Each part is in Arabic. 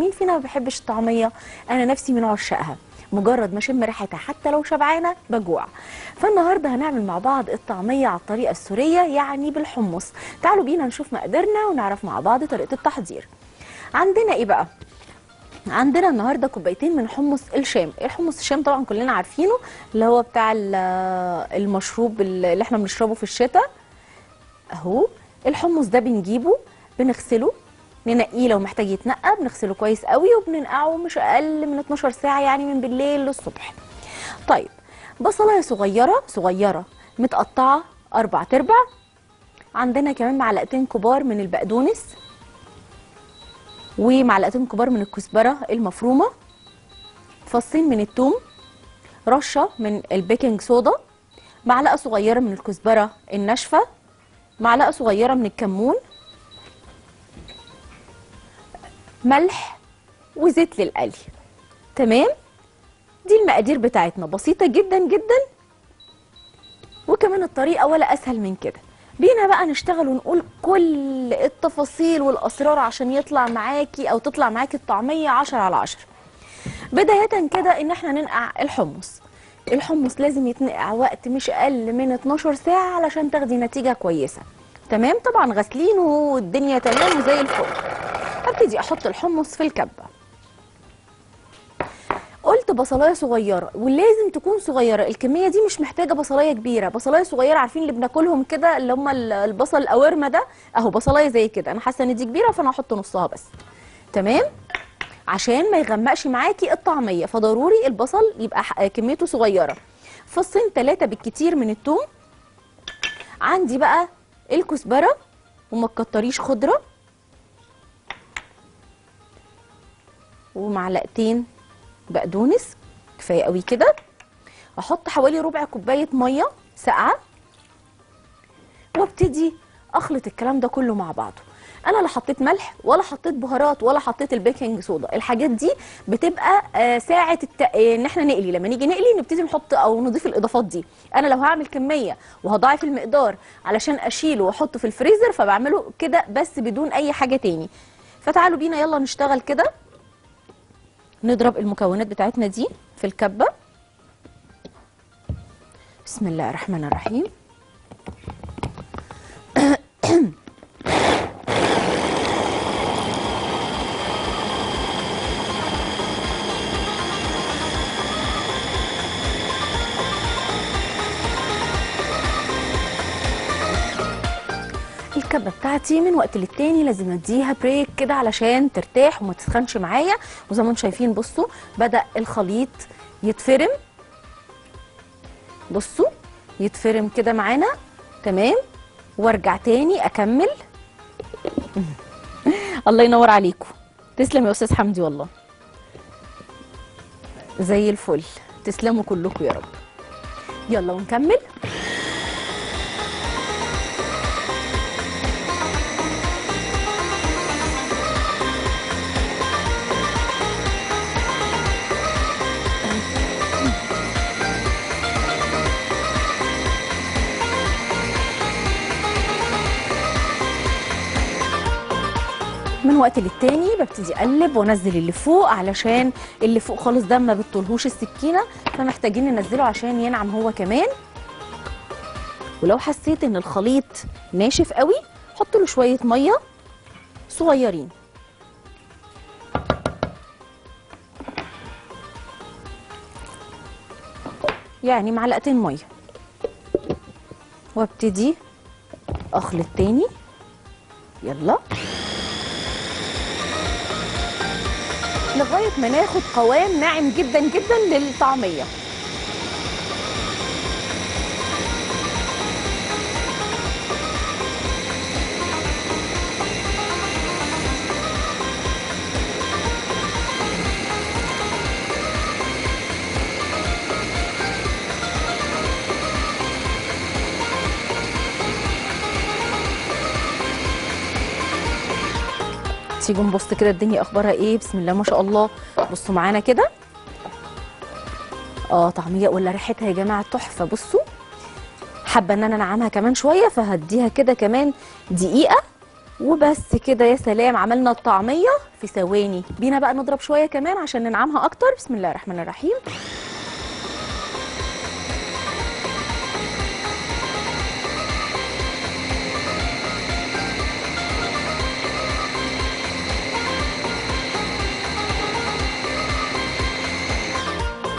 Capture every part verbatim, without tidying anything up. مين فينا ما بيحبش الطعمية؟ أنا نفسي من عشاقها، مجرد ما شم ريحتها حتى لو شبعانة بجوع. فالنهاردة هنعمل مع بعض الطعمية على الطريقة السورية، يعني بالحمص. تعالوا بينا نشوف مقاديرنا ونعرف مع بعض طريقة التحضير. عندنا إيه بقى؟ عندنا النهاردة كوبايتين من حمص الشام. الحمص الشام طبعا كلنا عارفينه، اللي هو بتاع المشروب اللي احنا بنشربه في الشتاء اهو. الحمص ده بنجيبه بنغسله، ننقيه لو محتاج يتنقى، بنغسله كويس قوي وبننقعه مش اقل من اتناشر ساعه، يعني من بالليل للصبح. طيب بصلايه صغيره صغيره متقطعه اربع تربع، عندنا كمان معلقتين كبار من البقدونس، ومعلقتين كبار من الكزبره المفرومه، فصين من الثوم، رشه من البيكنج صودا، معلقه صغيره من الكزبره الناشفه، معلقه صغيره من الكمون، ملح وزيت للقلي. تمام، دي المقادير بتاعتنا، بسيطه جدا جدا، وكمان الطريقه ولا اسهل من كده. بينا بقى نشتغل ونقول كل التفاصيل والاسرار عشان يطلع معاكي او تطلع معاكي الطعميه عشرة على عشرة. بدايه كده ان احنا ننقع الحمص. الحمص لازم يتنقع وقت مش اقل من اتناشر ساعه علشان تاخدي نتيجه كويسه. تمام، طبعا غاسلينه والدنيا تمام وزي الفل. هبتدي احط الحمص في الكبه. قلت بصلايه صغيره، ولازم تكون صغيره، الكميه دي مش محتاجه بصلايه كبيره، بصلايه صغيره عارفين اللي بناكلهم كده، اللي هم البصل القوارمه ده اهو، بصلايه زي كده. انا حاسه ان دي كبيره فانا هحط نصها بس. تمام، عشان ما يغمقش معاكي الطعميه، فضروري البصل يبقى كميته صغيره. فصين ثلاثه بالكتير من الثوم. عندي بقى الكزبره، وما تكتريش خضره، ومعلقتين بقدونس كفايه قوي كده. احط حوالي ربع كوبايه ميه ساقعه، وابتدي اخلط الكلام ده كله مع بعضه. انا لا حطيت ملح ولا حطيت بهارات ولا حطيت البيكنج صودا، الحاجات دي بتبقى ساعه الت... ان احنا نقلي، لما نيجي نقلي نبتدي نحط او نضيف الاضافات دي. انا لو هعمل كميه وهضاعف المقدار علشان اشيله واحطه في الفريزر، فبعمله كده بس بدون اي حاجه تاني. فتعالوا بينا يلا نشتغل كده، نضرب المكونات بتاعتنا دي في الكبة. بسم الله الرحمن الرحيم. الكبه بتاعتي من وقت للتاني لازم اديها بريك كده علشان ترتاح وما تسخنش معايا. وزي ما انتم شايفين بصوا بدأ الخليط يتفرم، بصوا يتفرم كده معانا. تمام، وارجع تاني اكمل. الله ينور عليكم، تسلم يا استاذ حمدي والله، زي الفل، تسلموا كلكم يا رب. يلا ونكمل. من وقت للتاني ببتدي اقلب وانزل اللي فوق، علشان اللي فوق خالص ده ما بتطولهوش السكينه، فمحتاجين ننزله عشان ينعم هو كمان. ولو حسيت ان الخليط ناشف قوي حط له شويه ميه صغيرين. يعني معلقتين ميه. وابتدي اخلط تاني. يلا لغايه ما ناخد قوام ناعم جدا جدا للطعميه. تيجوا نبص كده الدنيا اخبارها ايه. بسم الله ما شاء الله، بصوا معانا كده. اه طعميه ولا ريحتها يا جماعه تحفه. بصوا حابه ان انا انعمها كمان شويه، فهديها كده كمان دقيقه وبس كده يا سلام، عملنا الطعمية في ثواني. بينا بقى نضرب شوية كمان عشان ننعمها أكتر. بسم الله الرحمن الرحيم.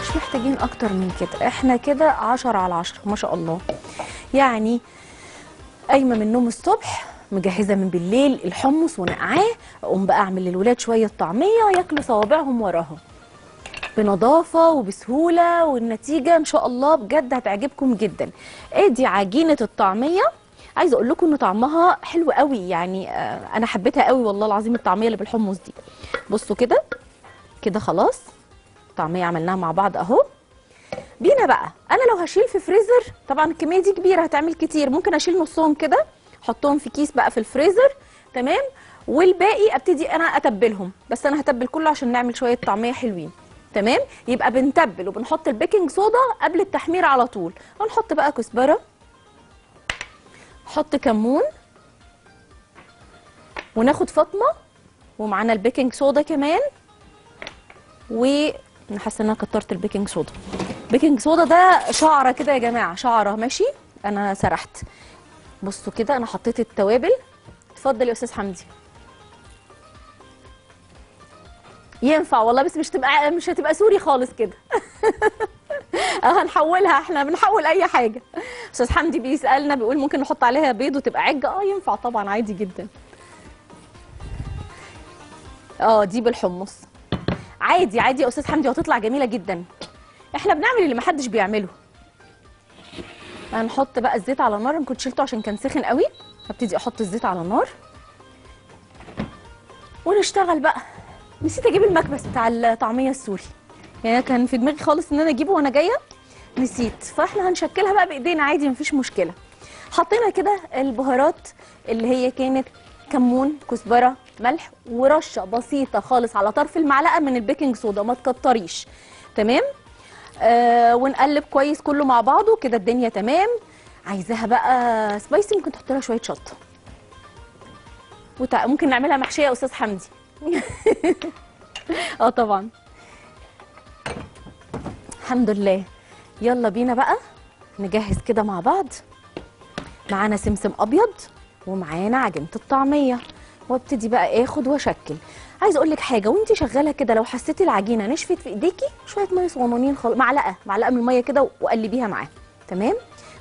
مش محتاجين أكتر من كده، احنا كده عشرة على عشرة ما شاء الله. يعني قايمة من النوم الصبح، مجهزه من بالليل الحمص ونقعاه، اقوم بقى اعمل للولاد شويه طعميه ياكلوا صوابعهم وراها بنظافه وبسهوله، والنتيجه ان شاء الله بجد هتعجبكم جدا. ادي عجينه الطعميه، عايزه اقول لكم ان طعمها حلو قوي، يعني انا حبيتها قوي والله العظيم الطعميه اللي بالحمص دي. بصوا كده كده خلاص الطعميه عملناها مع بعض اهو. بينا بقى انا لو هشيل في فريزر، طبعا الكميه دي كبيره هتعمل كتير، ممكن اشيل نصهم كده حطهم في كيس بقى في الفريزر، تمام، والباقي ابتدي انا اتبلهم. بس انا هتبل كله عشان نعمل شويه طعميه حلوين، تمام. يبقى بنتبل وبنحط البيكنج صودا قبل التحمير على طول. هنحط بقى كزبره، نحط كمون، وناخد فاطمه ومعانا البيكنج صودا كمان. وانا حاسه ان انا كترت البيكنج صودا. البيكنج صودا ده شعره كده يا جماعه، شعره ماشي، انا سرحت. بصوا كده انا حطيت التوابل. اتفضل يا استاذ حمدي. ينفع والله بس مش تبقى مش هتبقى سوري خالص كده. هنحولها، احنا بنحول اي حاجه. استاذ حمدي بيسالنا بيقول ممكن نحط عليها بيض وتبقى عجه. اه ينفع طبعا عادي جدا. اه دي بالحمص عادي عادي يا استاذ حمدي، هتطلع جميله جدا. احنا بنعمل اللي محدش بيعمله. هنحط بقى الزيت على النار، انا كنت شلته عشان كان سخن قوي. هبتدي احط الزيت على النار ونشتغل بقى. نسيت اجيب المكبس بتاع الطعميه السوري، يعني كان في دماغي خالص ان انا اجيبه وانا جايه، نسيت. فاحنا هنشكلها بقى بايدينا عادي مفيش مشكله. حطينا كده البهارات اللي هي كانت كمون كزبره ملح ورشه بسيطه خالص على طرف المعلقه من البيكنج صودا، ما تكتريش، تمام. آه ونقلب كويس كله مع بعضه كده، الدنيا تمام. عايزاها بقى سبايسي ممكن تحط لها شويه شطه، وممكن نعملها محشيه يا استاذ حمدي. اه طبعا الحمد لله. يلا بينا بقى نجهز كده مع بعض. معانا سمسم ابيض ومعانا عجينه الطعميه، وابتدي بقى اخد واشكل. عايز اقول لك حاجه، وانت شغاله كده لو حسيتي العجينه نشفت في ايديكي، شويه ميه صغننين خالص، معلقه معلقه من الميه كده وقلبيها معاها، تمام.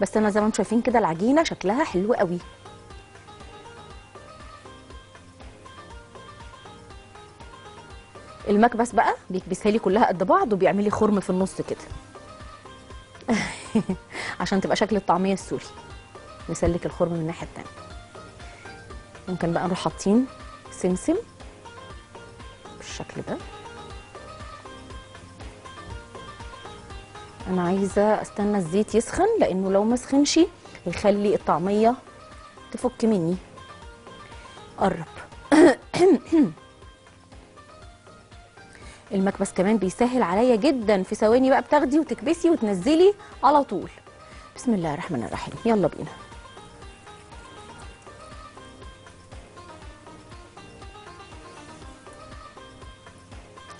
بس انا زي ما انتم شايفين كده العجينه شكلها حلو قوي. المكبس بقى بيكبسها لي كلها قد بعض، وبيعمل لي خرم في النص كده. عشان تبقى شكل الطعميه السوري، نسلك الخرم من الناحيه الثانيه. ممكن بقى نروح حاطين سمسم بالشكل ده. انا عايزه استنى الزيت يسخن، لانه لو ما سخنش يخلي الطعميه تفك مني. قرب. المكبس كمان بيسهل عليا جدا، في ثواني بقى بتاخدي وتكبسي وتنزلي على طول. بسم الله الرحمن الرحيم. يلا بينا.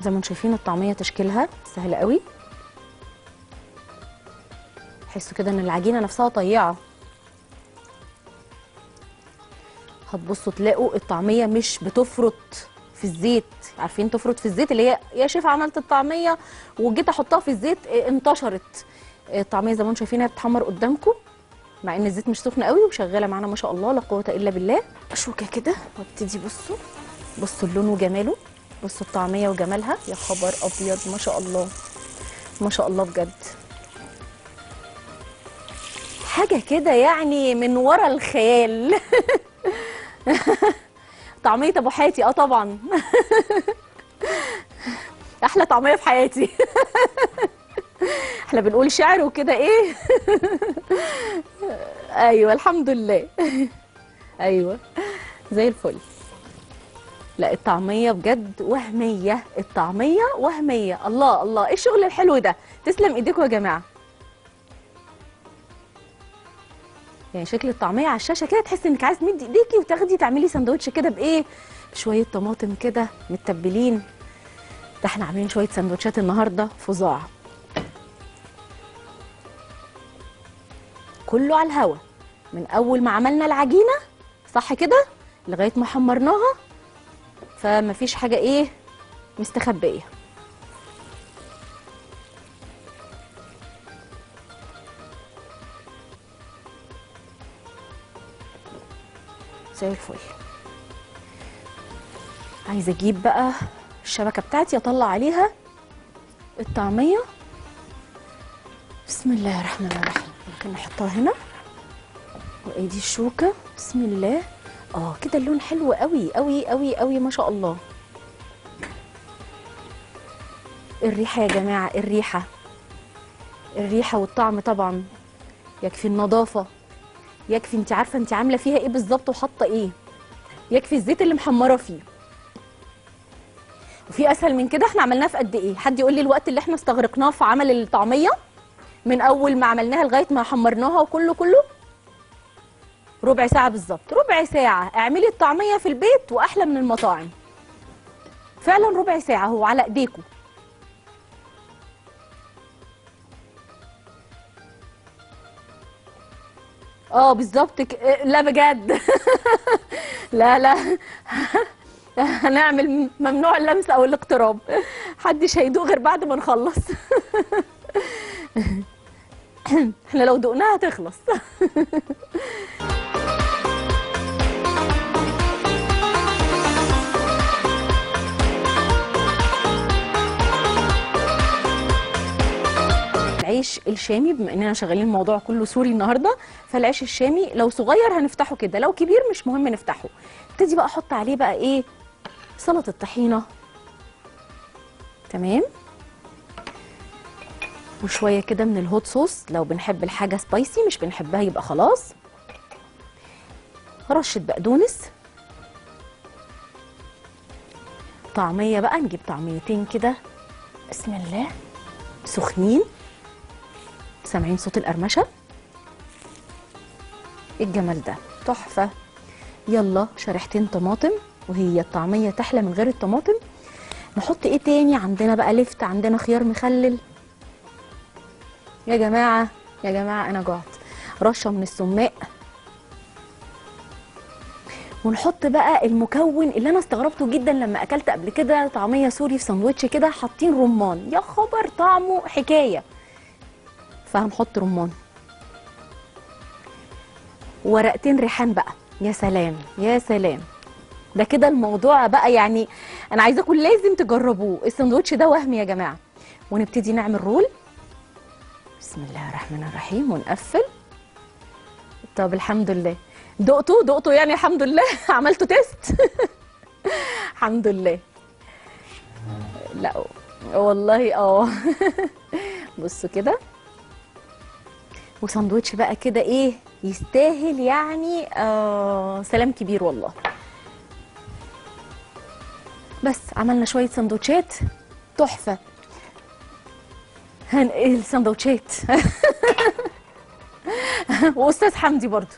زي ما انتم شايفين الطعميه تشكيلها سهل قوي. تحسوا كده ان العجينه نفسها طيعه. هتبصوا تلاقوا الطعميه مش بتفرط في الزيت، عارفين تفرط في الزيت اللي هي يا شيف عملت الطعميه وجيت احطها في الزيت انتشرت. الطعميه زي ما انتم شايفينها بتتحمر قدامكم مع ان الزيت مش سخن قوي، وشغاله معانا ما شاء الله لا قوه الا بالله. اشوكه كده وابتدي. بصوا بصوا اللون وجماله، بصوا الطعميه وجمالها. يا خبر ابيض ما شاء الله ما شاء الله بجد، حاجه كده يعني من ورا الخيال. طعميه ابو حاتي. اه طبعا. احلى طعميه في حياتي. احنا بنقول شعر وكده ايه. ايوه الحمد لله. ايوه زي الفل. لا الطعميه بجد وهميه، الطعميه وهميه. الله الله ايه الشغل الحلو ده، تسلم ايديكم يا جماعه. يعني شكل الطعميه على الشاشه كده تحس انك عايز تمدي ايديكي وتاخدي تعملي سندوتش كده بايه؟ بشويه طماطم كده متبلين. ده احنا عاملين شويه سندوتشات النهارده فظاع. كله على الهوا، من اول ما عملنا العجينه صح كده لغايه ما حمرناها، فمفيش حاجه ايه مستخبيه. زي الفل. عايزه اجيب بقى الشبكه بتاعتي اطلع عليها الطعميه. بسم الله الرحمن الرحيم. ممكن نحطها هنا وادي الشوكه. بسم الله. اه كده اللون حلو قوي قوي قوي قوي ما شاء الله. الريحه يا جماعه، الريحه الريحه والطعم طبعا، يكفي النظافه، يكفي انت عارفه انت عامله فيها ايه بالظبط وحاطه ايه، يكفي الزيت اللي محمره فيه. وفي اسهل من كده احنا عملناها في قد ايه؟ حد يقول لي الوقت اللي احنا استغرقناه في عمل الطعميه من اول ما عملناها لغايه ما حمرناها وكله كله ربع ساعه بالظبط. ربع ساعه اعملي الطعميه في البيت واحلى من المطاعم فعلا. ربع ساعه هو على ايديكم. اه بالظبط ك... لا بجد لا لا هنعمل ممنوع اللمس او الاقتراب، محدش هيدوق غير بعد ما نخلص احنا لو دقناها هتخلص العيش الشامي، بما اننا شغالين الموضوع كله سوري النهارده، فالعيش الشامي لو صغير هنفتحه كده، لو كبير مش مهم نفتحه. ابتدي بقى احط عليه بقى ايه؟ سلطه الطحينه. تمام؟ وشويه كده من الهوت صوص لو بنحب الحاجه سبايسي، مش بنحبها يبقى خلاص. رشه بقدونس. طعميه بقى، نجيب طعميتين كده بسم الله سخنين. سامعين صوت القرمشه؟ الجمال ده تحفه. يلا شريحتين طماطم، وهي الطعميه تحلى من غير الطماطم. نحط ايه تاني عندنا بقى؟ لفت عندنا خيار مخلل. يا جماعه يا جماعه انا جعت. رشه من السماق. ونحط بقى المكون اللي انا استغربته جدا لما اكلت قبل كده طعميه سوري في ساندوتش كده، حاطين رمان. يا خبر طعمه حكايه. فهنحط رمان، ورقتين ريحان بقى. يا سلام يا سلام. ده كده الموضوع بقى، يعني انا عايزاكم لازم تجربوه الساندوتش ده، وهم يا جماعه. ونبتدي نعمل رول. بسم الله الرحمن الرحيم. ونقفل. طب الحمد لله. دقتوا دقتوا يعني الحمد لله عملتوا تيست الحمد لله. لا والله اه بصوا كده. وساندوتش بقى كده ايه يستاهل يعني آه سلام كبير والله. بس عملنا شويه ساندوتشات تحفه. هنقل ساندوتشات واستاذ حمدي برضو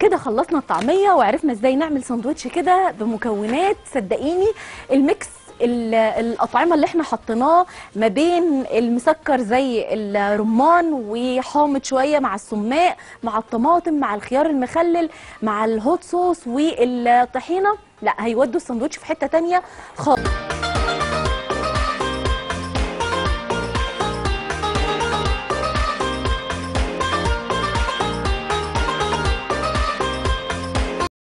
كده خلصنا الطعميه وعرفنا ازاي نعمل ساندوتش كده بمكونات. صدقيني الميكس الأطعمة اللي احنا حطيناه ما بين المسكر زي الرمان وحامض شوية مع السماق مع الطماطم مع الخيار المخلل مع الهوت صوص والطحينة، لا هيودوا الساندوتش في حتة تانية خالص.